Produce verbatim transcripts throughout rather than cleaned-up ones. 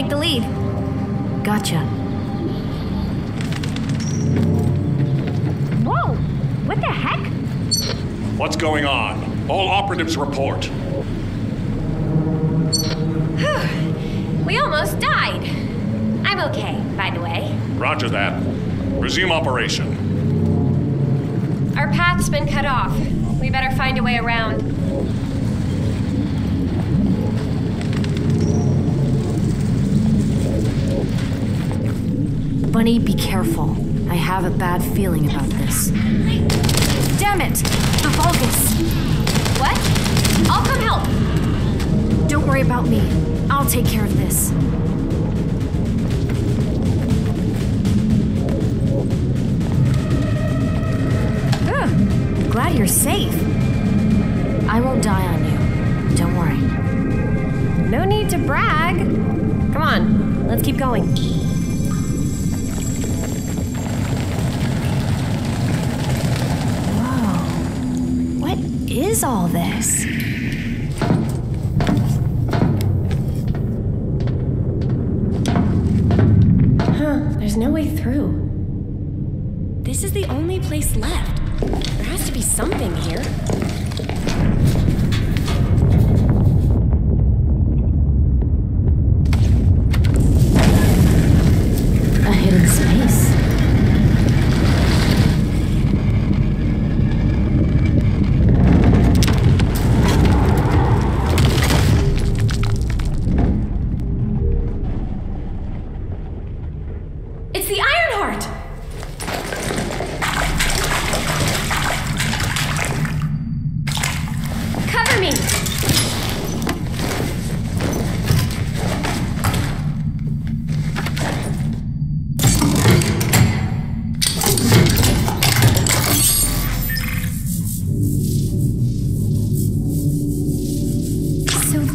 take the lead. Gotcha. Whoa! What the heck? What's going on? All operatives report. We almost died. I'm okay, by the way. Roger that. Resume operation. Our path's been cut off. We better find a way around. Bunny, be careful. I have a bad feeling about this. Damn it! The Vulgus! What? I'll come help! Don't worry about me. I'll take care of this. Ugh, glad you're safe. I won't die on you. Don't worry. No need to brag. Come on, let's keep going. Is all this? Huh, there's no way through. This is the only place left. There has to be something here. A hidden space.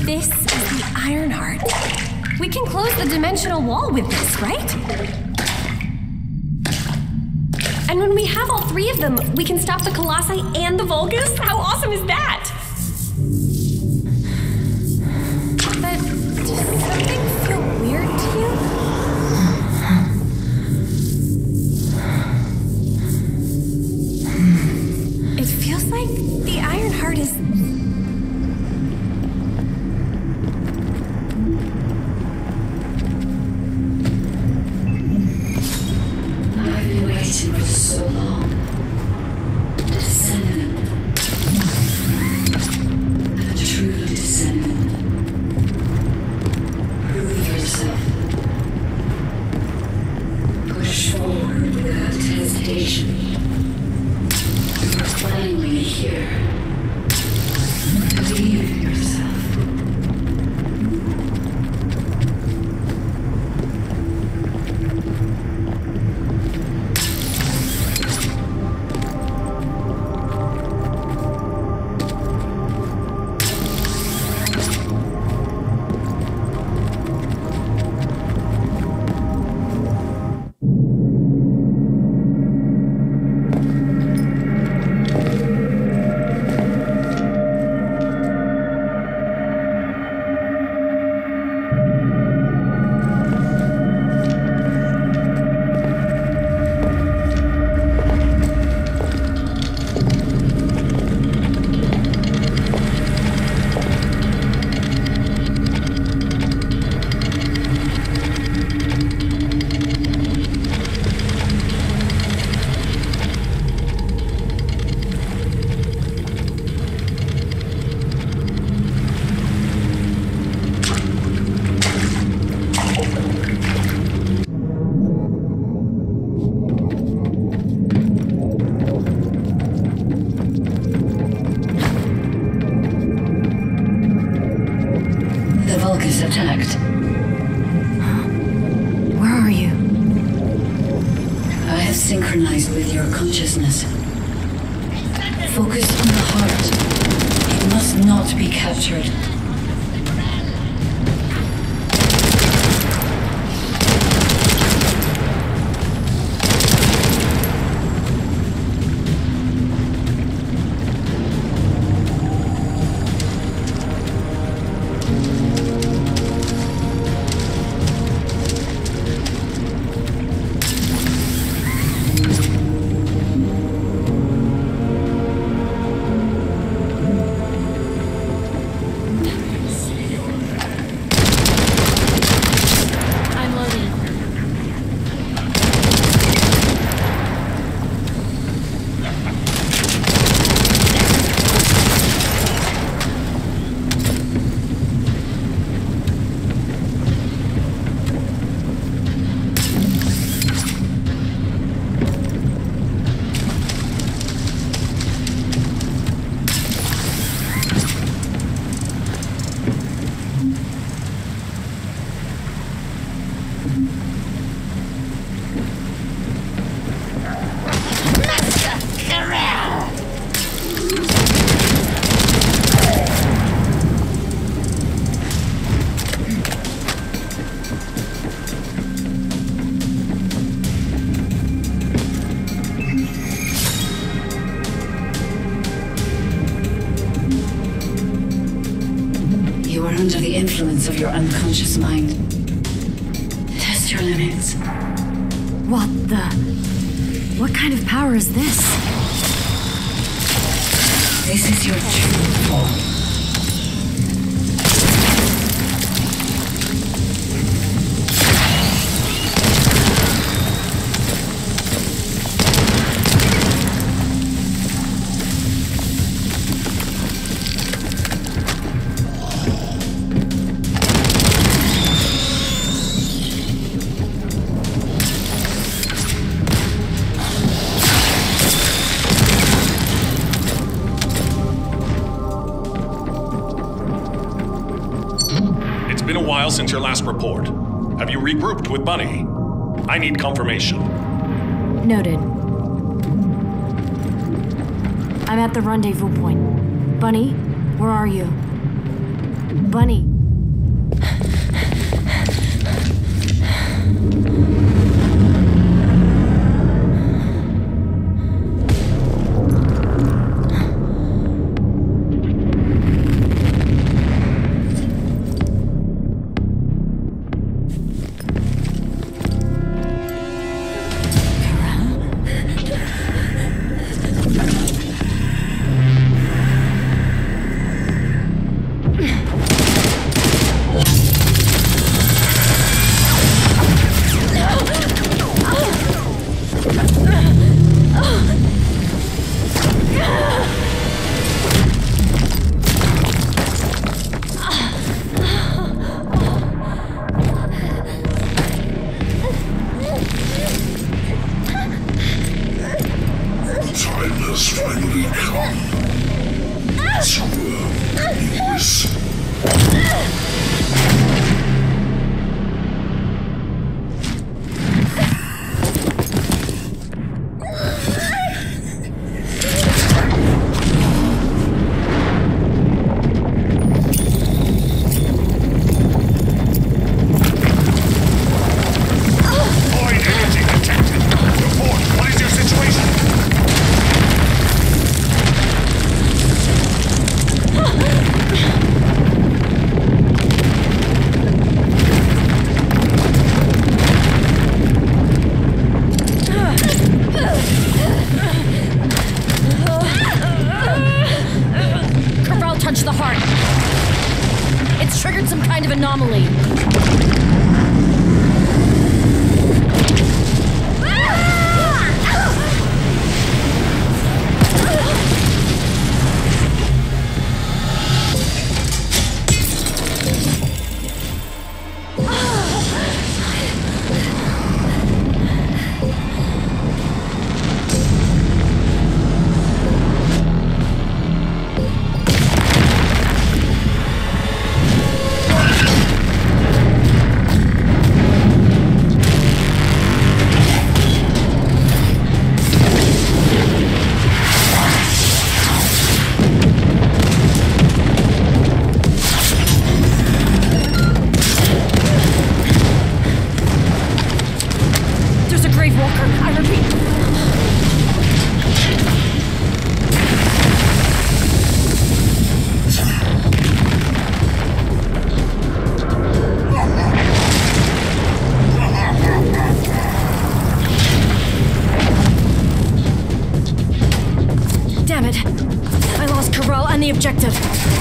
This is the Iron Heart. We can close the dimensional wall with this, right? And when we have all three of them, we can stop the Colossi and the Vulgus? How awesome is that? But does something feel weird to you? It feels like the Iron Heart is... under the influence of your unconscious mind. Test your limits. What the... What kind of power is this? This is your true form. Since your last report. Have you regrouped with Bunny? I need confirmation. Noted. I'm at the rendezvous point. Bunny, where are you? Bunny.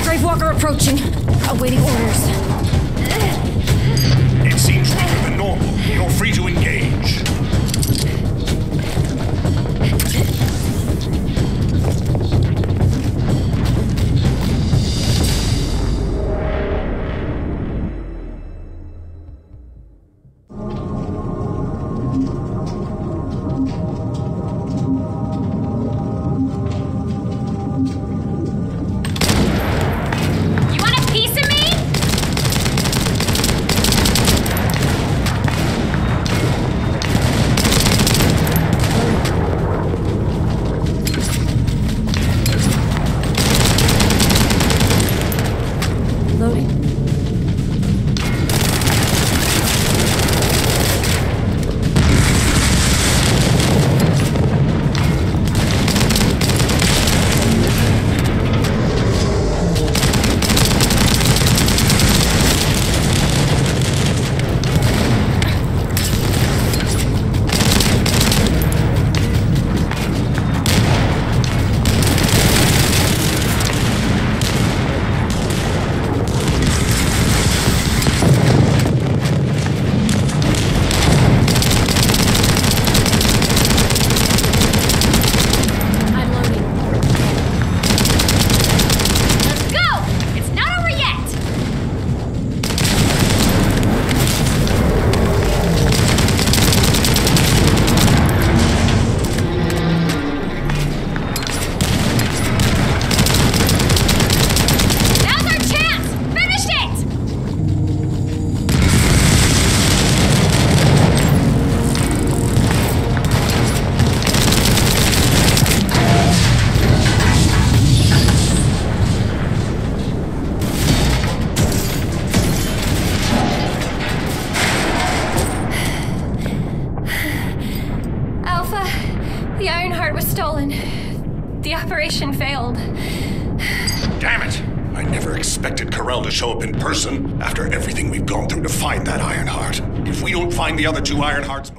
Gravewalker approaching, awaiting orders. It seems weaker than normal. You're free to engage. The Iron Heart was stolen. The operation failed. Damn it! I never expected Corral to show up in person after everything we've gone through to find that Iron Heart. If we don't find the other two Iron Hearts...